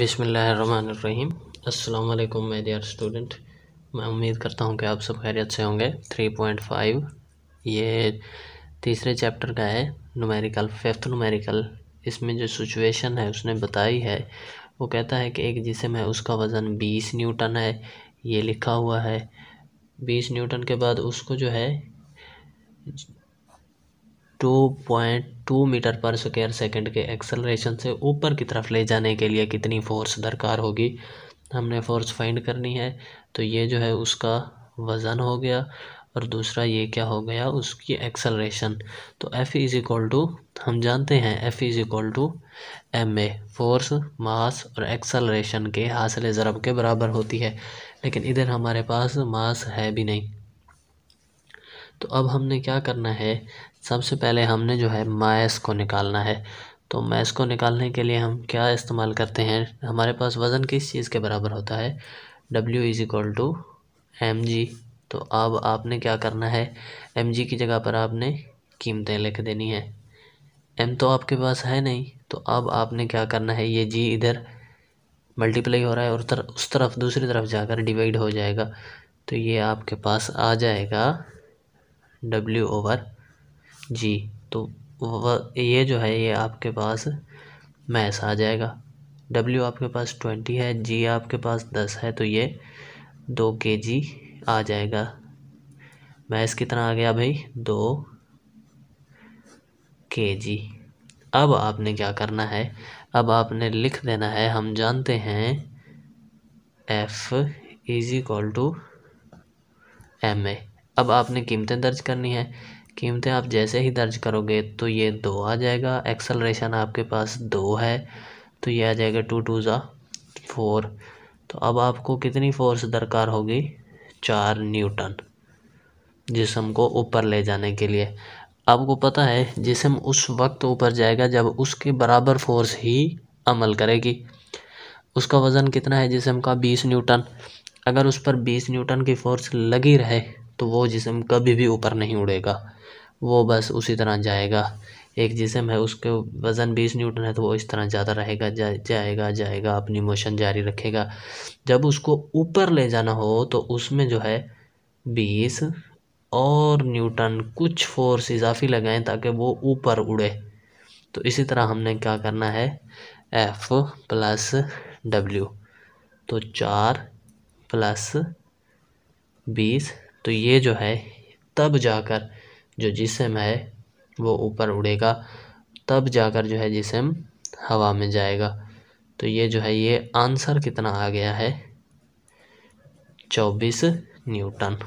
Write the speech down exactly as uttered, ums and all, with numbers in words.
बिस्मिल्लाहिर्रहमानिर्रहीम। अस्सलाम वालेकुम माय डियर स्टूडेंट, मैं उम्मीद करता हूं कि आप सब खैरियत से होंगे। थ्री पॉइंट फाइव ये तीसरे चैप्टर का है, न्यूमेरिकल फिफ्थ न्यूमेरिकल। इसमें जो सिचुएशन है उसने बताई है, वो कहता है कि एक जिसम है उसका वज़न बीस न्यूटन है, ये लिखा हुआ है। बीस न्यूटन के बाद उसको जो है टू पॉइंट टू मीटर पर स्क्वायर सेकंड के एक्सेलरेशन से ऊपर की तरफ ले जाने के लिए कितनी फोर्स दरकार होगी, हमने फोर्स फाइंड करनी है। तो ये जो है उसका वज़न हो गया और दूसरा ये क्या हो गया, उसकी एक्सेलरेशन। तो F इज़ इक्वल टू, हम जानते हैं F is equal to M A, force mass और एक्सेलरेशन के हासिल ज़रब के बराबर होती है। लेकिन इधर हमारे पास मास है भी नहीं, तो अब हमने क्या करना है, सबसे पहले हमने जो है मास को निकालना है। तो मास को निकालने के लिए हम क्या इस्तेमाल करते हैं, हमारे पास वज़न किस चीज़ के बराबर होता है, W is equal to M G. तो अब आपने क्या करना है, एम जी की जगह पर आपने कीमतें लिख देनी है। एम तो आपके पास है नहीं, तो अब आपने क्या करना है, ये जी इधर मल्टीप्लाई हो रहा है और तर, उस तरफ दूसरी तरफ जाकर डिवाइड हो जाएगा। तो ये आपके पास आ जाएगा W ओवर जी। तो ये जो है ये आपके पास मास आ जाएगा। W आपके पास ट्वेंटी है, G आपके पास दस है, तो ये दो के जी आ जाएगा। मास कितना आ गया भाई, दो के जी। अब आपने क्या करना है, अब आपने लिख देना है, हम जानते हैं F is equal to M A. अब आपने कीमतें दर्ज करनी है, कीमतें आप जैसे ही दर्ज करोगे तो ये दो आ जाएगा। एक्सेलरेशन आपके पास दो है, तो ये आ जाएगा टू टू ज़ा फोर। तो अब आपको कितनी फोर्स दरकार होगी, चार न्यूटन जिस्म को ऊपर ले जाने के लिए। आपको पता है जिस्म उस वक्त ऊपर जाएगा जब उसके बराबर फोर्स ही अमल करेगी। उसका वज़न कितना है जिस्म का, बीस न्यूटन। अगर उस पर बीस न्यूटन की फोर्स लगी रहे तो वो जिस्म कभी भी ऊपर नहीं उड़ेगा, वो बस उसी तरह जाएगा। एक जिस्म है उसके वज़न बीस न्यूटन है, तो वो इस तरह ज़्यादा रहेगा, जा, जाएगा जाएगा अपनी मोशन जारी रखेगा। जब उसको ऊपर ले जाना हो तो उसमें जो है बीस और न्यूटन कुछ फोर्स इजाफी लगाएं ताकि वो ऊपर उड़े। तो इसी तरह हमने क्या करना है, F प्लस W, तो चार प्लस बीस। तो ये जो है तब जाकर जो जिस्म है वो ऊपर उड़ेगा, तब जाकर जो है जिस्म हवा में जाएगा। तो ये जो है ये आंसर कितना आ गया है, चौबीस न्यूटन।